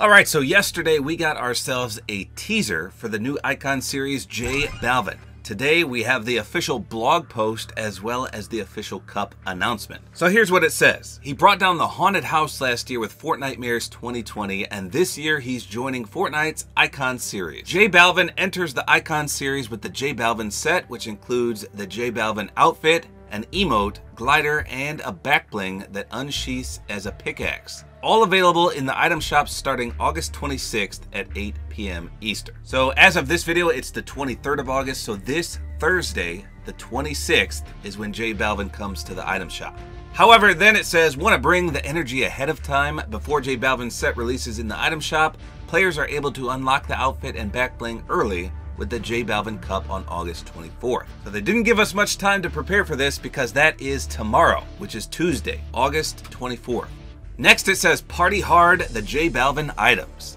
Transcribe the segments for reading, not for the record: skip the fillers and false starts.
Alright, so yesterday we got ourselves a teaser for the new Icon series J Balvin. Today we have the official blog post as well as the official cup announcement. So here's what it says. He brought down the haunted house last year with Fortnitemares 2020, and this year he's joining Fortnite's Icon series. J Balvin enters the Icon series with the J Balvin set, which includes the J Balvin outfit, an emote, glider, and a back bling that unsheaths as a pickaxe. All available in the item shop starting August 26th at 8 p.m. Eastern. So as of this video, it's the 23rd of August. So this Thursday, the 26th, is when J Balvin comes to the item shop. However, then it says, want to bring the energy ahead of time? Before J Balvin's set releases in the item shop, players are able to unlock the outfit and back bling early with the J Balvin Cup on August 24th. So they didn't give us much time to prepare for this because that is tomorrow, which is Tuesday, August 24th. Next it says, party hard, the J Balvin items.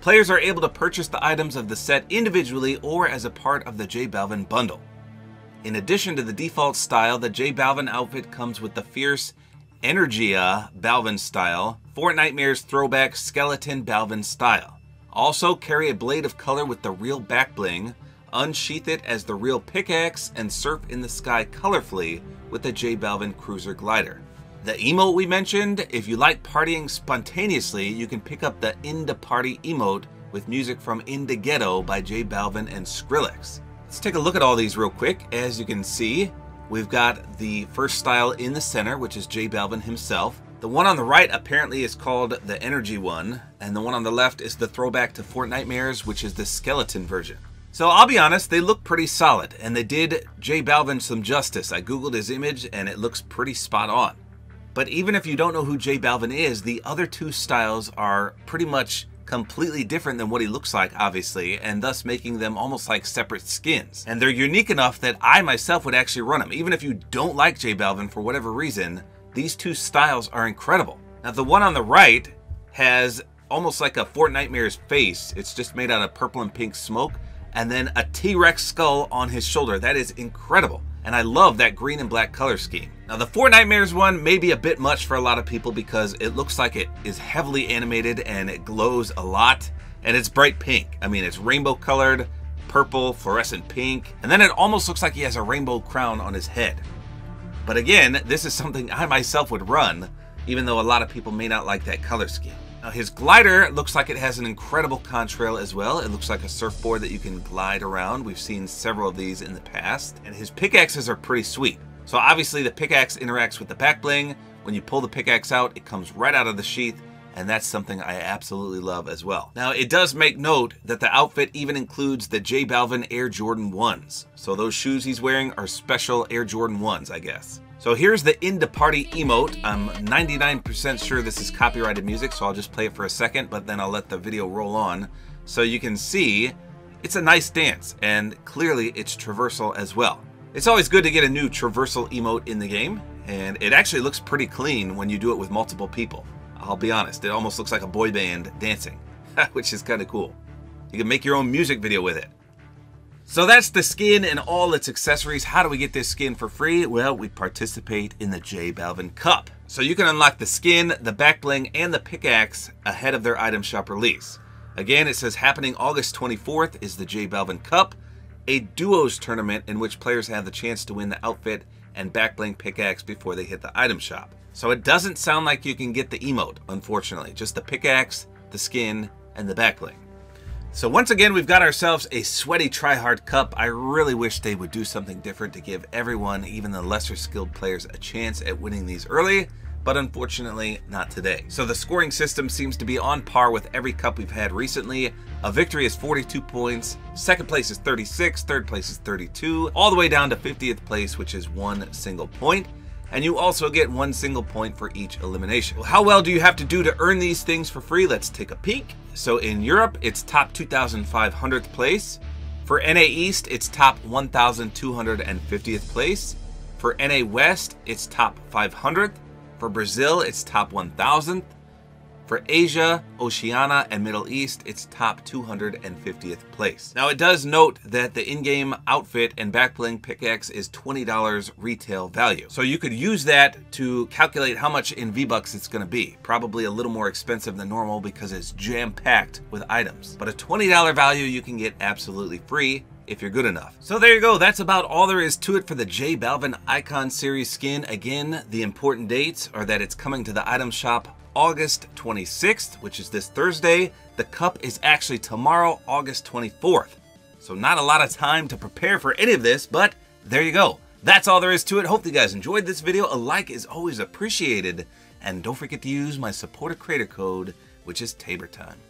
Players are able to purchase the items of the set individually or as a part of the J Balvin bundle. In addition to the default style, the J Balvin outfit comes with the fierce Energia Balvin style, Fortnitemares throwback skeleton Balvin style. Also carry a blade of color with the real back bling, unsheath it as the real pickaxe, and surf in the sky colorfully with the J Balvin cruiser glider. The emote we mentioned, if you like partying spontaneously, you can pick up the In the Party emote with music from In the Ghetto by J Balvin and Skrillex. Let's take a look at all these real quick. As you can see, we've got the first style in the center, which is J Balvin himself. The one on the right apparently is called the Energy one, and the one on the left is the throwback to Fortnitemares, which is the skeleton version. So I'll be honest, they look pretty solid, and they did J Balvin some justice. I googled his image and it looks pretty spot on. But even if you don't know who J Balvin is, the other two styles are pretty much completely different than what he looks like, obviously, and thus making them almost like separate skins. And they're unique enough that I myself would actually run them. Even if you don't like J Balvin for whatever reason, these two styles are incredible. Now the one on the right has almost like a Fortnitemare's face. It's just made out of purple and pink smoke, and then a T-Rex skull on his shoulder. That is incredible. And I love that green and black color scheme. Now the Fortnitemares one may be a bit much for a lot of people because it looks like it is heavily animated and it glows a lot, and it's bright pink. I mean, it's rainbow colored, purple, fluorescent pink, and then it almost looks like he has a rainbow crown on his head. But again, this is something I myself would run, even though a lot of people may not like that color scheme. Now his glider looks like it has an incredible contrail as well. It looks like a surfboard that you can glide around. We've seen several of these in the past. And his pickaxes are pretty sweet. So obviously the pickaxe interacts with the back bling. When you pull the pickaxe out, it comes right out of the sheath. And that's something I absolutely love as well. Now it does make note that the outfit even includes the J Balvin Air Jordan 1s. So those shoes he's wearing are special Air Jordan 1s, I guess. So here's the In the Party emote. I'm 99% sure this is copyrighted music, so I'll just play it for a second, but then I'll let the video roll on. So you can see it's a nice dance, and clearly it's traversal as well. It's always good to get a new traversal emote in the game, and it actually looks pretty clean when you do it with multiple people. I'll be honest, it almost looks like a boy band dancing, which is kind of cool. You can make your own music video with it. So that's the skin and all its accessories. How do we get this skin for free? Well, we participate in the J Balvin Cup. So you can unlock the skin, the back bling, and the pickaxe ahead of their item shop release. Again, it says happening August 24th is the J Balvin Cup, a duos tournament in which players have the chance to win the outfit and back bling pickaxe before they hit the item shop. So it doesn't sound like you can get the emote, unfortunately, just the pickaxe, the skin, and the back bling. So once again, we've got ourselves a sweaty tryhard cup. I really wish they would do something different to give everyone, even the lesser skilled players, a chance at winning these early, but unfortunately not today. So the scoring system seems to be on par with every cup we've had recently. A victory is 42 points, second place is 36, third place is 32, all the way down to 50th place, which is one single point. And you also get one single point for each elimination. Well, how well do you have to do to earn these things for free? Let's take a peek. So in Europe, it's top 2,500th place. For NA East, it's top 1,250th place. For NA West, it's top 500th. For Brazil, it's top 1,000th. For Asia, Oceania, and Middle East, it's top 250th place. Now it does note that the in-game outfit and backbling pickaxe is $20 retail value. So you could use that to calculate how much in V-Bucks it's gonna be. Probably a little more expensive than normal because it's jam-packed with items. But a $20 value you can get absolutely free if you're good enough. So there you go, that's about all there is to it for the J Balvin Icon Series skin. Again, the important dates are that it's coming to the item shop August 26th, which is this Thursday. The cup is actually tomorrow, August 24th. So not a lot of time to prepare for any of this, but there you go. That's all there is to it. Hope you guys enjoyed this video. A like is always appreciated. And don't forget to use my supporter creator code, which is TaborTime.